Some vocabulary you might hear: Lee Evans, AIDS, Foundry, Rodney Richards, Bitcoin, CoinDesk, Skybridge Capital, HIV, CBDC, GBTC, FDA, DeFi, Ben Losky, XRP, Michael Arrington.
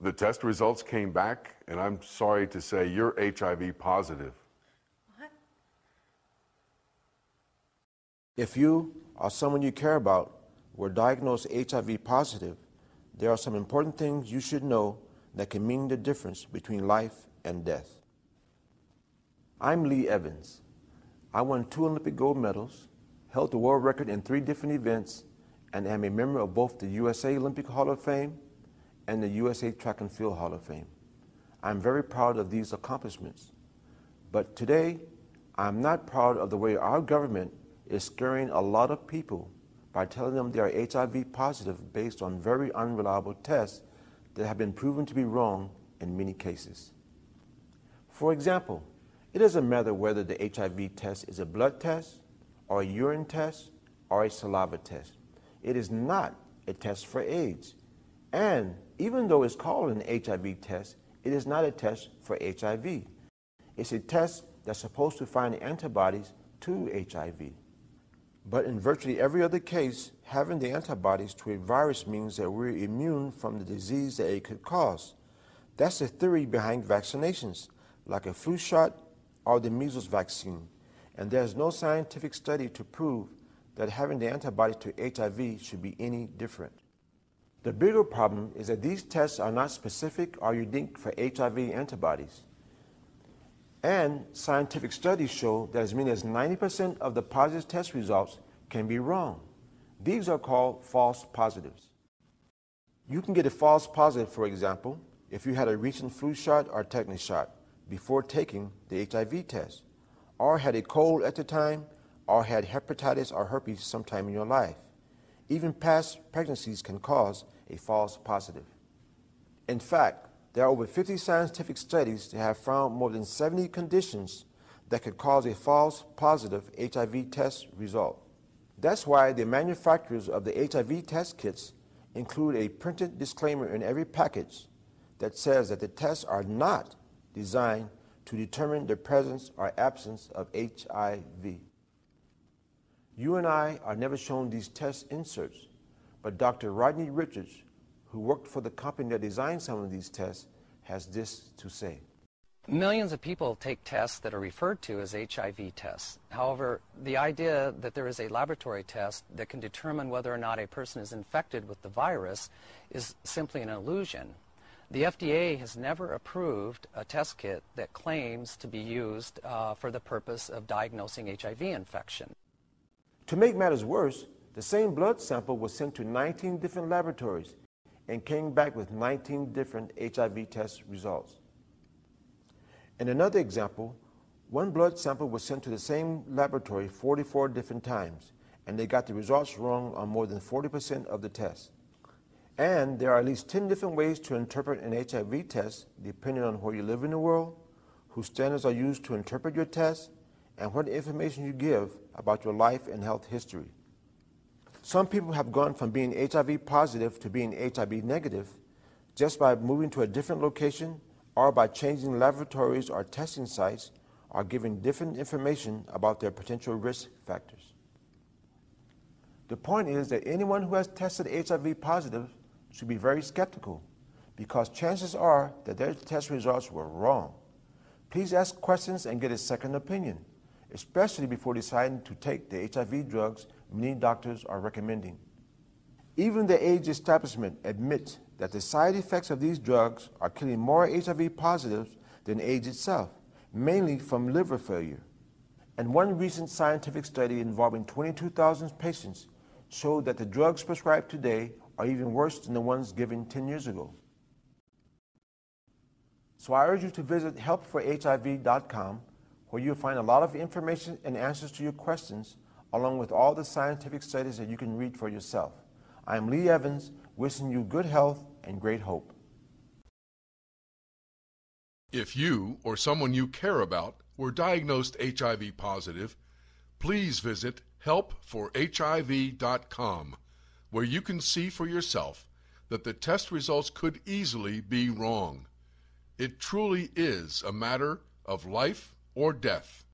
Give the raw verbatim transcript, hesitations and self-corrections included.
The test results came back, and I'm sorry to say you're H I V positive. What? If you or someone you care about were diagnosed H I V positive, there are some important things you should know that can mean the difference between life and death. I'm Lee Evans. I won two Olympic gold medals, held the world record in three different events, and am a member of both the U S A Olympic Hall of Fame and the U S A Track and Field Hall of Fame. I'm very proud of these accomplishments. But today, I'm not proud of the way our government is scaring a lot of people by telling them they are H I V positive based on very unreliable tests that have been proven to be wrong in many cases. For example, it doesn't matter whether the H I V test is a blood test, or a urine test, or a saliva test. It is not a test for AIDS. And even though it's called an H I V test, it is not a test for H I V. It's a test that's supposed to find antibodies to H I V. But in virtually every other case, having the antibodies to a virus means that we're immune from the disease that it could cause. That's the theory behind vaccinations, like a flu shot or the measles vaccine. And there's no scientific study to prove that having the antibodies to H I V should be any different. The bigger problem is that these tests are not specific or unique for H I V antibodies. And scientific studies show that as many as ninety percent of the positive test results can be wrong. These are called false positives. You can get a false positive, for example, if you had a recent flu shot or tetanus shot before taking the H I V test, or had a cold at the time, or had hepatitis or herpes sometime in your life. Even past pregnancies can cause a false positive. In fact, there are over fifty scientific studies that have found more than seventy conditions that could cause a false positive H I V test result. That's why the manufacturers of the H I V test kits include a printed disclaimer in every package that says that the tests are not designed to determine the presence or absence of H I V. You and I are never shown these test inserts, but Doctor Rodney Richards, who worked for the company that designed some of these tests, has this to say. Millions of people take tests that are referred to as H I V tests. However, the idea that there is a laboratory test that can determine whether or not a person is infected with the virus is simply an illusion. The F D A has never approved a test kit that claims to be used uh, for the purpose of diagnosing H I V infection. To make matters worse, the same blood sample was sent to nineteen different laboratories and came back with nineteen different H I V test results. In another example, one blood sample was sent to the same laboratory forty-four different times, and they got the results wrong on more than forty percent of the tests. And there are at least ten different ways to interpret an H I V test, depending on where you live in the world, whose standards are used to interpret your test, and what information you give about your life and health history. Some people have gone from being H I V positive to being H I V negative just by moving to a different location or by changing laboratories or testing sites or giving different information about their potential risk factors. The point is that anyone who has tested H I V positive should be very skeptical because chances are that their test results were wrong. Please ask questions and get a second opinion, especially before deciding to take the H I V drugs many doctors are recommending. Even the AIDS establishment admits that the side effects of these drugs are killing more H I V positives than AIDS itself, mainly from liver failure. And one recent scientific study involving twenty-two thousand patients showed that the drugs prescribed today are even worse than the ones given ten years ago. So I urge you to visit help for hiv dot com, where you'll find a lot of information and answers to your questions, along with all the scientific studies that you can read for yourself. I'm Lee Evans, wishing you good health and great hope. If you or someone you care about were diagnosed H I V positive, please visit help for hiv dot com, where you can see for yourself that the test results could easily be wrong. It truly is a matter of life or death.